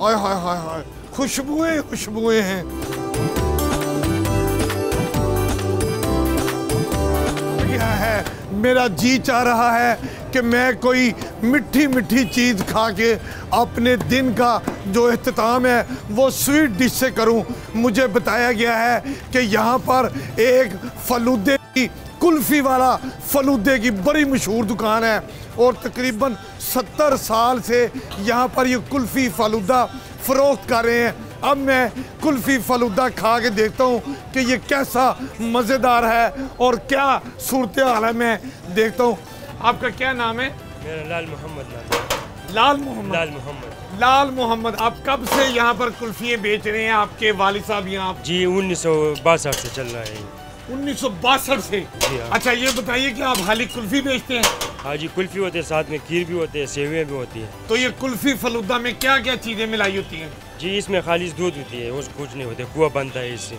हाय हाय हाय हाय, खुशबुएं खुशबुएं हैं। यह है, मेरा जी चाह रहा है कि मैं कोई मिठी मिठी चीज़ खा के अपने दिन का जो अख्ताम है वो स्वीट डिश से करूं। मुझे बताया गया है कि यहाँ पर एक फलूदे की कुल्फ़ी वाला, फलूदे की बड़ी मशहूर दुकान है और तकरीबन 70 साल से यहाँ पर ये कुल्फ़ी फालूदा फ़रोख्त कर रहे हैं। अब मैं कुल्फ़ी फ़ालूदा खा के देखता हूँ कि ये कैसा मज़ेदार है और क्या सूरत हाल है, मैं देखता हूँ। आपका क्या नाम है? मेरा लाल मोहम्मद। लाल मोहम्मद, आप कब से यहाँ पर कुल्फियाँ बेच रहे हैं? आपके वालिद साहब यहाँ? जी 1962 से चल रहा है। 1962 से? जी हाँ। अच्छा ये बताइए कि आप खाली कुल्फ़ी बेचते हैं? हाँ जी, कुल्फ़ी होती है, साथ में खीर भी होती है, सेवियाँ भी होती है। तो ये कुल्फ़ी फ़ालूदा में क्या क्या चीज़ें मिलाई होती हैं? जी इसमें खालिश दूध होती है, उसको कुछ नहीं होता, खोया बनता है, इससे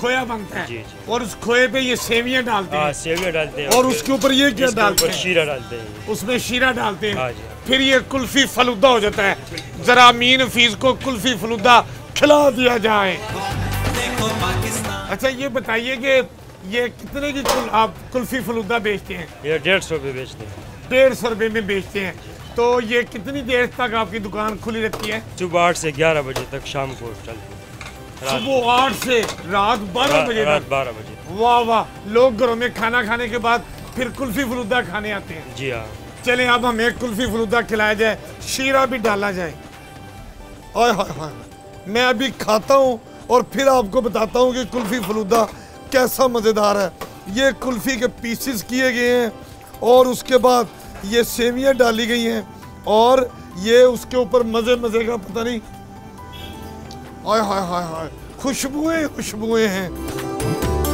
खोया बनता है। जी जी। और उस खोए पे ये सेवियाँ डालते हैं? सेवियाँ डालते हैं। और उसके ऊपर ये क्या डालते हैं? शीरा डालते हैं, उसमें शीरा डालते हैं। फिर ये कुल्फ़ी फ़ालूदा हो जाता है। ज़रा अमीन फीस को कुल्फ़ी फ़ालूदा खिला दिया जाए। अच्छा ये बताइए कि ये कितने की आप कुल्फ़ी फ़ालूदा बेचते हैं? ये 150 रुपये बेचते हैं। 150 रुपये में बेचते हैं। तो ये कितनी देर तक आपकी दुकान खुली रहती है? सुबह 8 से 11 बजे तक, शाम को चलती है। सुबह 8 से रात 12 बजे तक। वाह वाह, लोग घरों में खाना खाने के बाद फिर कुल्फ़ी फ़ालूदा खाने आते हैं। जी हाँ। चले अब हमें कुल्फ़ी फ़ालूदा खिलाया जाए, शीरा भी डाला जाए। और हाँ, मैं अभी खाता हूँ और फिर आपको बताता हूँ कि कुल्फ़ी फ़ालूदा कैसा मज़ेदार है। ये कुल्फ़ी के पीसेस किए गए हैं और उसके बाद ये सेवियाँ डाली गई हैं और ये उसके ऊपर मज़े का पता नहीं, हाय हाय हाय हाय, खुशबुएं खुशबुएं हैं।